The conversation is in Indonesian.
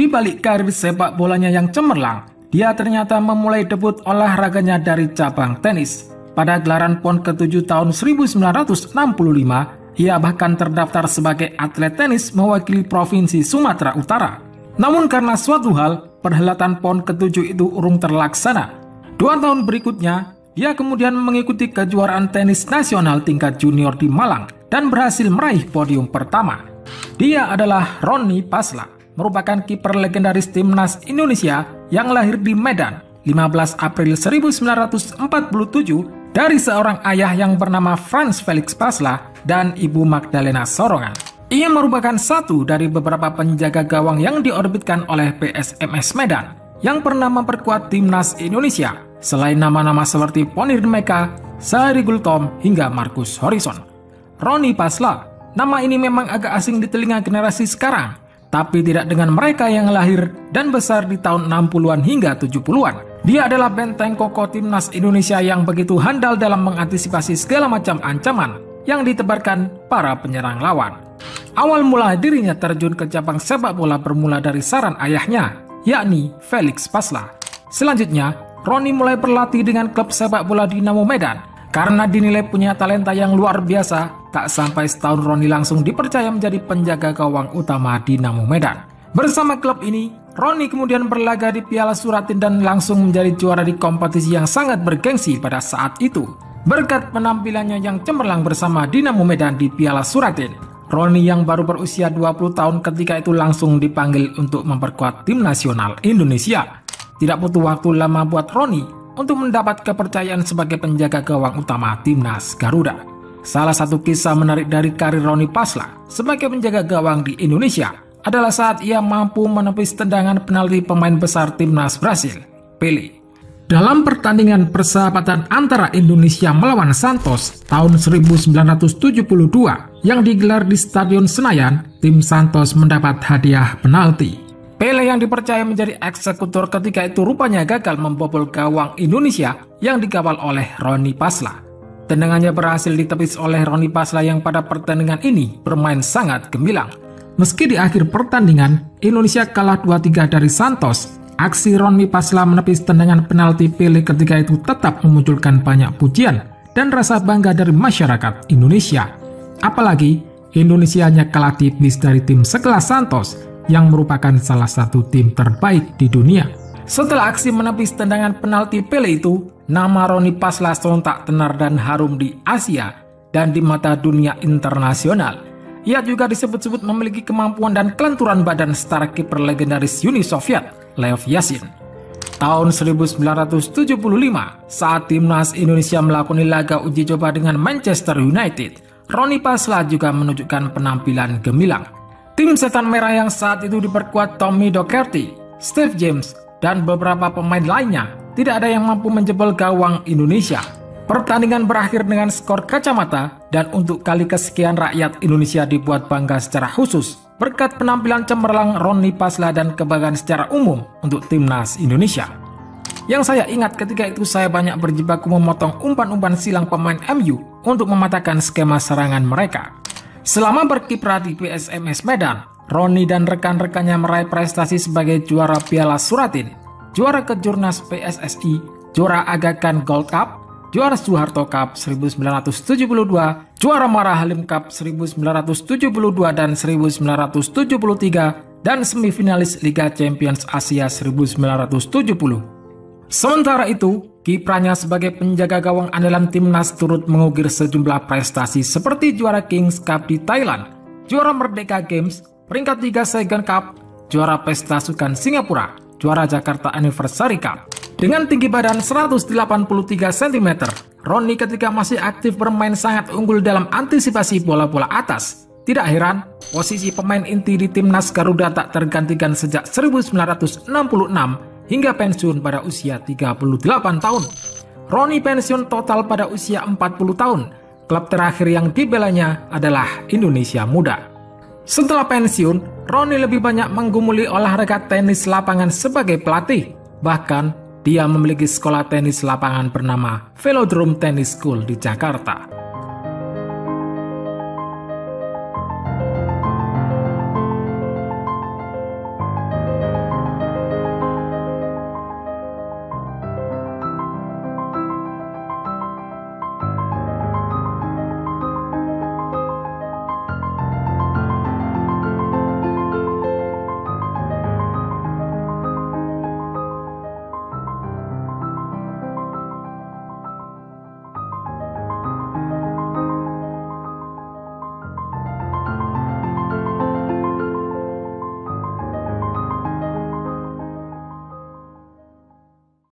Di balik karir sepak bolanya yang cemerlang, dia ternyata memulai debut olahraganya dari cabang tenis. Pada gelaran PON ke-7 tahun 1965, ia bahkan terdaftar sebagai atlet tenis mewakili Provinsi Sumatera Utara. Namun karena suatu hal, perhelatan PON ke-7 itu urung terlaksana. 2 tahun berikutnya, dia kemudian mengikuti kejuaraan tenis nasional tingkat junior di Malang dan berhasil meraih podium pertama. Dia adalah Ronny Pasla, merupakan kiper legendaris Timnas Indonesia yang lahir di Medan 15 April 1947 dari seorang ayah yang bernama Franz Felix Pasla dan ibu Magdalena Sorongan. Ia merupakan satu dari beberapa penjaga gawang yang diorbitkan oleh PSMS Medan yang pernah memperkuat Timnas Indonesia, selain nama-nama seperti Pony Remeka, Sarigul Tom, hingga Markus Horison. Ronny Pasla, nama ini memang agak asing di telinga generasi sekarang, tapi tidak dengan mereka yang lahir dan besar di tahun 60-an hingga 70-an. Dia adalah benteng kokoh Timnas Indonesia yang begitu handal dalam mengantisipasi segala macam ancaman yang ditebarkan para penyerang lawan. Awal mula dirinya terjun ke cabang sepak bola bermula dari saran ayahnya, yakni Felix Pasla. Selanjutnya, Ronny mulai berlatih dengan klub sepak bola Dinamo Medan. Karena dinilai punya talenta yang luar biasa, tak sampai setahun Ronny langsung dipercaya menjadi penjaga gawang utama Dinamo Medan. Bersama klub ini, Ronny kemudian berlaga di Piala Suratin dan langsung menjadi juara di kompetisi yang sangat bergengsi pada saat itu. Berkat penampilannya yang cemerlang bersama Dinamo Medan di Piala Suratin, Ronny yang baru berusia 20 tahun ketika itu langsung dipanggil untuk memperkuat tim nasional Indonesia. Tidak butuh waktu lama buat Ronny untuk mendapat kepercayaan sebagai penjaga gawang utama Timnas Garuda. Salah satu kisah menarik dari karir Ronny Pasla sebagai penjaga gawang di Indonesia adalah saat ia mampu menepis tendangan penalti pemain besar Timnas Brasil, Pele. Dalam pertandingan persahabatan antara Indonesia melawan Santos tahun 1972 yang digelar di Stadion Senayan, tim Santos mendapat hadiah penalti. Pele yang dipercaya menjadi eksekutor ketika itu rupanya gagal membobol gawang Indonesia yang dikawal oleh Ronny Pasla. Tendangannya berhasil ditepis oleh Ronny Pasla yang pada pertandingan ini bermain sangat gemilang. Meski di akhir pertandingan, Indonesia kalah 2-3 dari Santos, aksi Ronny Pasla menepis tendangan penalti Pele ketika itu tetap memunculkan banyak pujian dan rasa bangga dari masyarakat Indonesia. Apalagi, Indonesia hanya kalah tipis dari tim sekelas Santos yang merupakan salah satu tim terbaik di dunia. Setelah aksi menepis tendangan penalti Pele itu, nama Ronny Pasla sontak tenar dan harum di Asia dan di mata dunia internasional. Ia juga disebut-sebut memiliki kemampuan dan kelenturan badan setara kiper legendaris Uni Soviet, Lev Yashin. Tahun 1975, saat Timnas Indonesia melakukan laga uji coba dengan Manchester United, Ronny Pasla juga menunjukkan penampilan gemilang. Tim Setan Merah yang saat itu diperkuat Tommy Docherty, Steve James, dan beberapa pemain lainnya, tidak ada yang mampu menjebol gawang Indonesia. Pertandingan berakhir dengan skor kacamata, dan untuk kali kesekian rakyat Indonesia dibuat bangga secara khusus berkat penampilan cemerlang Ronny Pasla dan kebanggaan secara umum untuk Timnas Indonesia. Yang saya ingat ketika itu saya banyak berjibaku memotong umpan-umpan silang pemain MU untuk mematahkan skema serangan mereka. Selama berkiprah di PSMS Medan, Ronny dan rekan-rekannya meraih prestasi sebagai juara Piala Suratin, juara Kejurnas PSSI, juara Agakan Gold Cup, juara Suharto Cup 1972, juara Marahalim Cup 1972 dan 1973, dan semifinalis Liga Champions Asia 1970. Sementara itu, kiprahnya sebagai penjaga gawang andalan Timnas turut mengukir sejumlah prestasi seperti juara Kings Cup di Thailand, juara Merdeka Games, peringkat 3 Segen Cup, juara Pesta Sukan Singapura, juara Jakarta Anniversary Cup. Dengan tinggi badan 183 cm, Ronny ketika masih aktif bermain sangat unggul dalam antisipasi bola-bola atas. Tidak heran, posisi pemain inti di Timnas Garuda tak tergantikan sejak 1966 hingga pensiun pada usia 38 tahun. Ronny pensiun total pada usia 40 tahun. Klub terakhir yang dibelanya adalah Indonesia Muda. Setelah pensiun, Ronny lebih banyak menggumuli olahraga tenis lapangan sebagai pelatih. Bahkan, dia memiliki sekolah tenis lapangan bernama Velodrome Tennis School di Jakarta.